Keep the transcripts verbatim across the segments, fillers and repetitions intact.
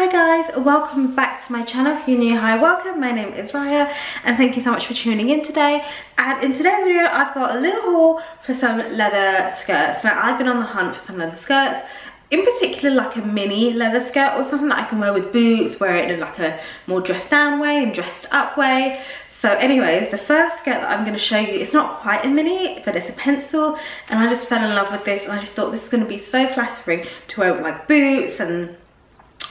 Hi guys, welcome back to my channel. If you're new, hi, welcome. My name is Raya and thank you so much for tuning in today. And in today's video I've got a little haul for some leather skirts. Now I've been on the hunt for some leather skirts, in particular like a mini leather skirt or something that I can wear with boots, wear it in like a more dressed down way and dressed up way. So anyways, the first skirt that I'm going to show you, it's not quite a mini, but it's a pencil, and I just fell in love with this and I just thought this is going to be so flattering to wear with like boots and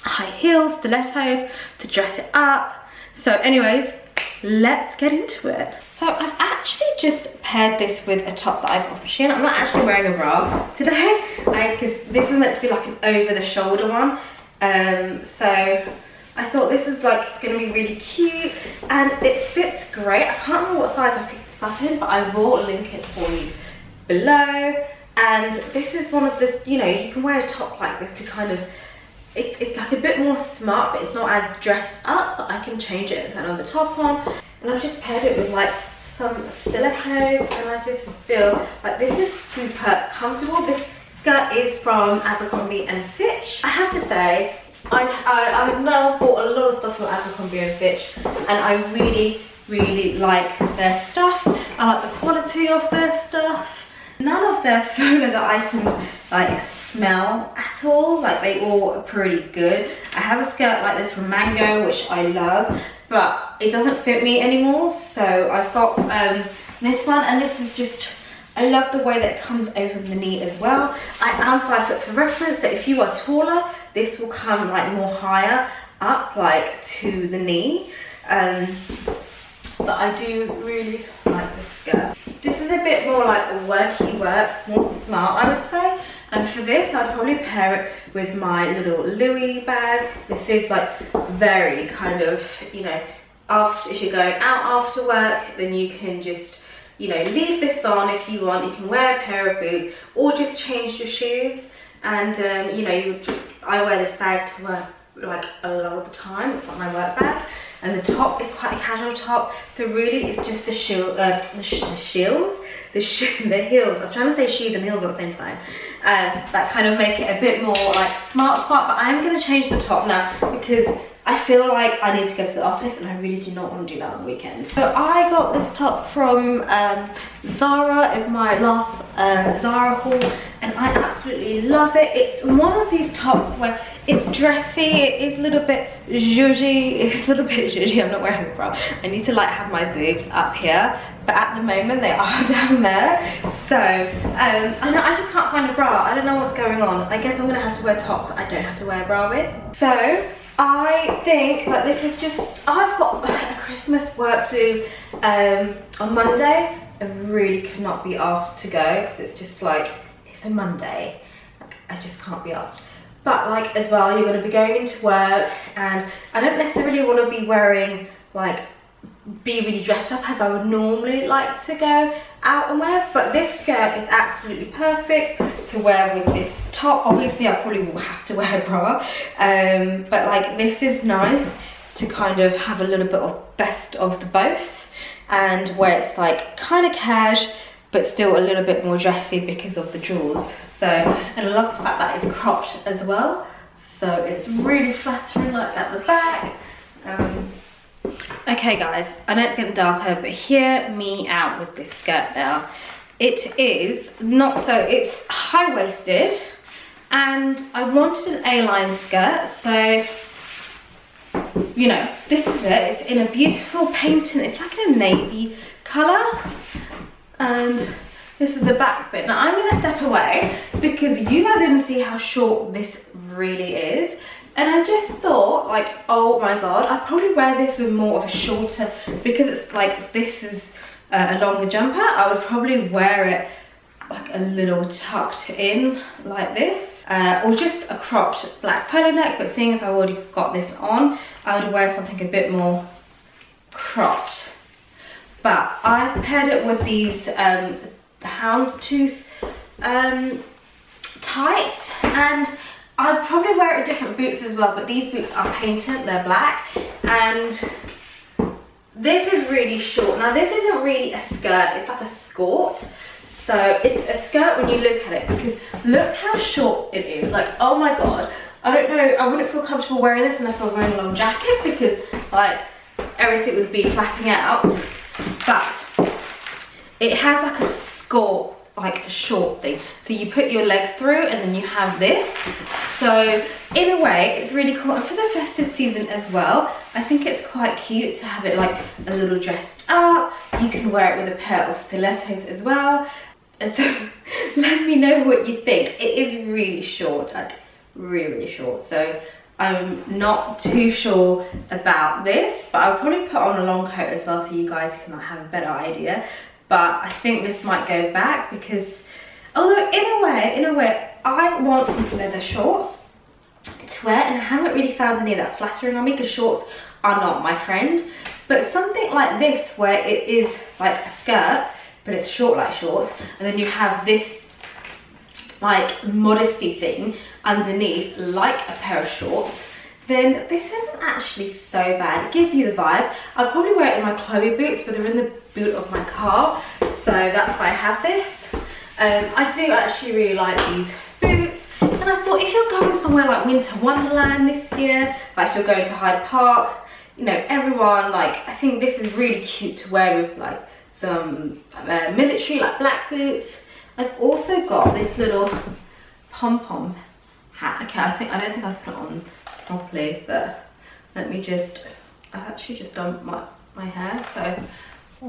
high heels, stilettos, to dress it up. So anyways, let's get into it. So I've actually just paired this with a top that I got off Shein. I'm not actually wearing a bra today because this is meant to be like an over the shoulder one. Um, so I thought this is like going to be really cute and it fits great. I can't remember what size I picked this up in, but I will link it for you below. And this is one of the, you know, you can wear a top like this to kind of, it's, it's like a bit more smart, but it's not as dressed up, so I can change it and put another top on. And I've just paired it with like some stilettos and I just feel like this is super comfortable. This skirt is from Abercrombie and Fitch. I have to say, I, I, I've now bought a lot of stuff from Abercrombie and Fitch and I really, really like their stuff. I like the quality of their stuff. None of their leather items like smell at all, like they all are pretty good. I have a skirt like this from Mango, which I love, but it doesn't fit me anymore. So I've got um, this one and this is just, I love the way that it comes over the knee as well. I am five foot for reference, so if you are taller, this will come like more higher up, like to the knee. Um, but I do really like this skirt. This is a bit more like worky work, more smart I would say. And for this, I'd probably pair it with my little Louis bag. This is like very kind of, you know, after, if you're going out after work, then you can just, you know, leave this on if you want. You can wear a pair of boots or just change your shoes. And um, you know, you just, I wear this bag to work like a lot of the time. It's like my work bag, and the top is quite a casual top. So really, it's just the shield, uh, the, sh the shields, the sh the heels. I was trying to say shoes and heels at the same time. Um, that kind of make it a bit more like smart, smart. But I'm gonna change the top now because I feel like I need to go to the office and I really do not want to do that on the weekend. So I got this top from um, Zara in my last uh, Zara haul and I absolutely love it. It's one of these tops where it's dressy, it is a little bit zhuzhy, it's a little bit zhuzhy, I'm not wearing a bra. I need to like have my boobs up here, but at the moment they are down there. So, um, I, know, I just can't find a bra, I don't know what's going on. I guess I'm gonna have to wear tops that I don't have to wear a bra with. So, I think that this is just, I've got a Christmas work due um, on Monday. I really cannot be asked to go because it's just like, it's a Monday. Like, I just can't be asked. But like as well, you're going to be going into work and I don't necessarily want to be wearing like, be really dressed up as I would normally like to go out and wear, but this skirt is absolutely perfect to wear with this top. Obviously I probably will have to wear a bra, um, but like this is nice to kind of have a little bit of best of the both and where it's like kind of cash but still a little bit more dressy because of the jewels. So, and I love the fact that it's cropped as well, so it's really flattering like at the back. um, Okay guys, I know it's getting darker, but hear me out with this skirt now. It is not so, it's high-waisted and I wanted an A-line skirt, so you know, this is it. It's in a beautiful painting, it's like a navy colour, and this is the back bit. Now I'm gonna step away because you guys didn't see how short this really is. And I just thought, like, oh my god, I'd probably wear this with more of a shorter, because it's like, this is uh, a longer jumper, I would probably wear it like a little tucked in, like this. Uh, or just a cropped black polo neck, but seeing as I've already got this on, I would wear something a bit more cropped. But I've paired it with these um, houndstooth um, tights, and I'd probably wear it with different boots as well, but these boots are painted, they're black, and this is really short. Now this isn't really a skirt, it's like a skort, so it's a skirt when you look at it, because look how short it is. Like, oh my god, I don't know, I wouldn't feel comfortable wearing this unless I was wearing a long jacket because like everything would be flapping out. But it has like a skirt, like a short thing, so you put your legs through and then you have this. So in a way it's really cool, and for the festive season as well, I think it's quite cute to have it like a little dressed up. You can wear it with a pair of stilettos as well. So let me know what you think. It is really short, like really really short, so I'm not too sure about this, but I'll probably put on a long coat as well so you guys can have a better idea. But I think this might go back because, although in a way, in a way, I want some leather shorts to wear, and I haven't really found any that's flattering on me because shorts are not my friend. But something like this where it is like a skirt, but it's short like shorts, and then you have this like modesty thing underneath like a pair of shorts, then this isn't actually so bad. It gives you the vibe. I'll probably wear it in my Chloe boots, but they're in the boot of my car, so that's why I have this. Um, I do actually really like these boots, and I thought if you're going somewhere like Winter Wonderland this year, like if you're going to Hyde Park, you know, everyone, like, I think this is really cute to wear with like some uh, military, like black boots. I've also got this little pom-pom hat. Okay, I think I don't think I've put it on properly, but let me just, I've actually just done my, my hair, so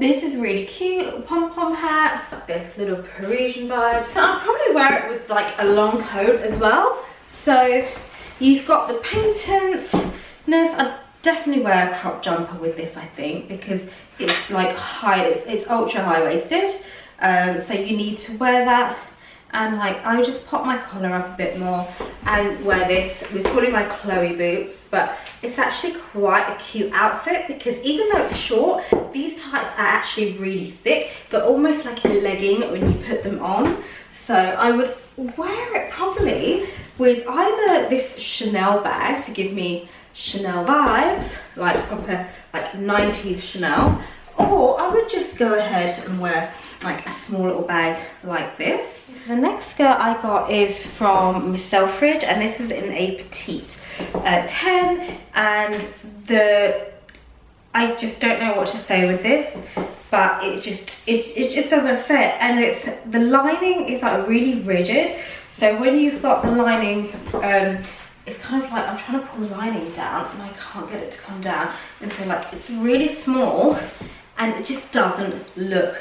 this is really cute, pom-pom hat, this little Parisian vibe. So I'll probably wear it with like a long coat as well. So you've got the patenteness. I'd definitely wear a crop jumper with this, I think, because it's like high, it's, it's ultra high-waisted. Um, so you need to wear that. And like, I would just pop my collar up a bit more and wear this with probably my Chloe boots. But it's actually quite a cute outfit because even though it's short, these tights are actually really thick. They're almost like a legging when you put them on. So I would wear it probably with either this Chanel bag to give me Chanel vibes, like proper like nineties Chanel, or I would just go ahead and wear like a small little bag like this. The next skirt I got is from Miss Selfridge, and this is in a petite uh, ten, and the I just don't know what to say with this, but it just it, it just doesn't fit, and it's the lining is like really rigid. So when you've got the lining, um, it's kind of like I'm trying to pull the lining down and I can't get it to come down, and so like it's really small and it just doesn't look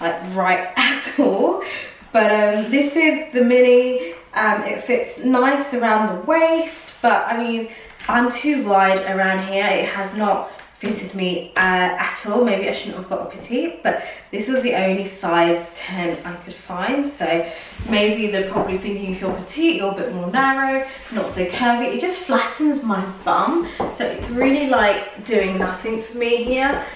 like right at all. But um this is the mini. Um it fits nice around the waist, but I mean I'm too wide around here. It has not fitted me uh, at all. Maybe I shouldn't have got a petite, but this was the only size ten I could find, so maybe they're probably thinking if you're petite you're a bit more narrow, not so curvy. It just flattens my bum, so it's really like doing nothing for me here.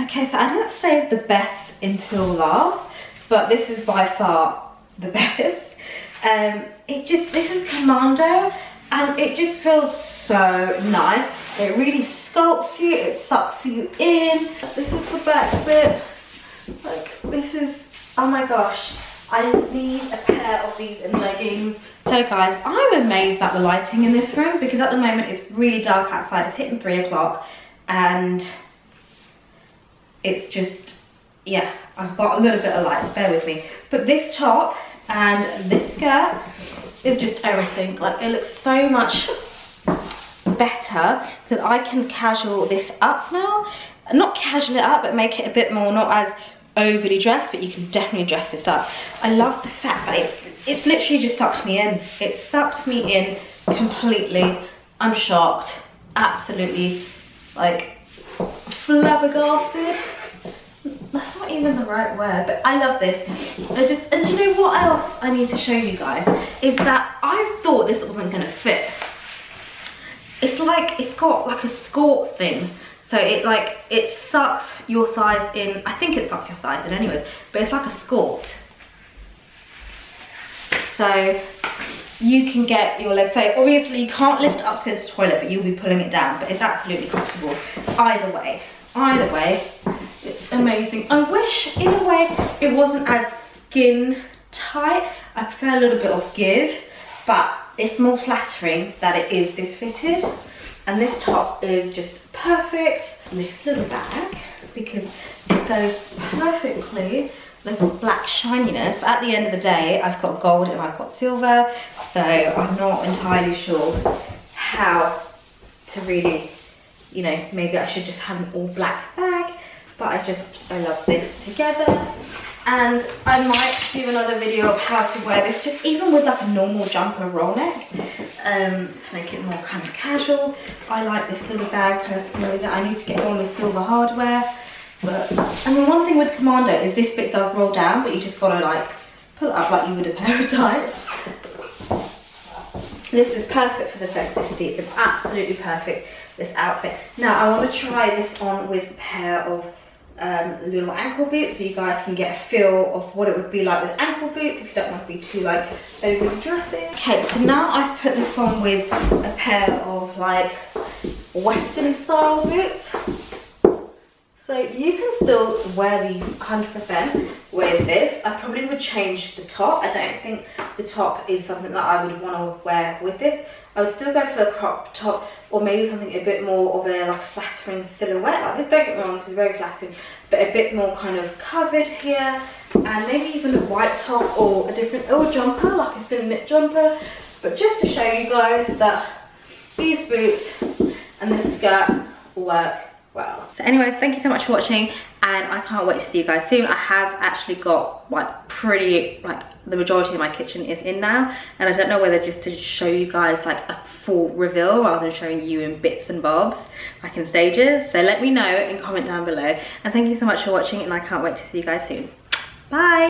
Okay, so I didn't save the best until last, but this is by far the best. Um, it just, this is Commando, and it just feels so nice. It really sculpts you, it sucks you in. This is the back bit. Like, this is, oh my gosh, I need a pair of these in leggings. So guys, I'm amazed about the lighting in this room because at the moment it's really dark outside. It's hitting three o'clock and it's just, yeah, I've got a little bit of light, bear with me. But this top and this skirt is just everything. Like, it looks so much better because I can casual this up now. Not casual it up, but make it a bit more, not as overly dressed, but you can definitely dress this up. I love the fact that it's, it's literally just sucked me in. It sucked me in completely. I'm shocked. Absolutely, like, flabbergasted. That's not even the right word, but I love this. I just, and you know what else I need to show you guys is that I thought this wasn't gonna fit. It's like, it's got like a skirt thing, so it like, it sucks your thighs in. I think it sucks your thighs in anyways, but it's like a skirt, so you can get your legs, so obviously you can't lift up to go to the toilet, but you'll be pulling it down, but it's absolutely comfortable either way. Either way, it's amazing. I wish in a way it wasn't as skin tight. I prefer a little bit of give, but it's more flattering that it is this fitted. And this top is just perfect. This little bag, because it goes perfectly with the black shininess. But at the end of the day, I've got gold and I've got silver, so I'm not entirely sure how to really, you know, maybe I should just have an all black bag. But I just, I love this together. And I might do another video of how to wear this, just even with like a normal jumper roll neck, um, to make it more kind of casual. I like this little bag personally, that I need to get on with silver hardware. But, I mean, one thing with Commando is this bit does roll down, but you just gotta like pull it up like you would a pair of tights. This is perfect for the festivity. It's absolutely perfect, this outfit. Now, I want to try this on with a pair of um, little ankle boots, so you guys can get a feel of what it would be like with ankle boots, if you don't want to be too like overdressing. Okay, so now I've put this on with a pair of like Western style boots. So you can still wear these one hundred percent with this. I probably would change the top. I don't think the top is something that I would want to wear with this. I would still go for a crop top, or maybe something a bit more of a like flattering silhouette. Like this, don't get me wrong, this is very flattering, but a bit more kind of covered here, and maybe even a white top or a different or jumper, like a thin knit jumper. But just to show you guys that these boots and this skirt work well. So anyways, thank you so much for watching, and I can't wait to see you guys soon. I have actually got like pretty like the majority of my kitchen is in now, and I don't know whether just to show you guys like a full reveal rather than showing you in bits and bobs like in stages. So let me know and comment down below, and thank you so much for watching, and I can't wait to see you guys soon. Bye.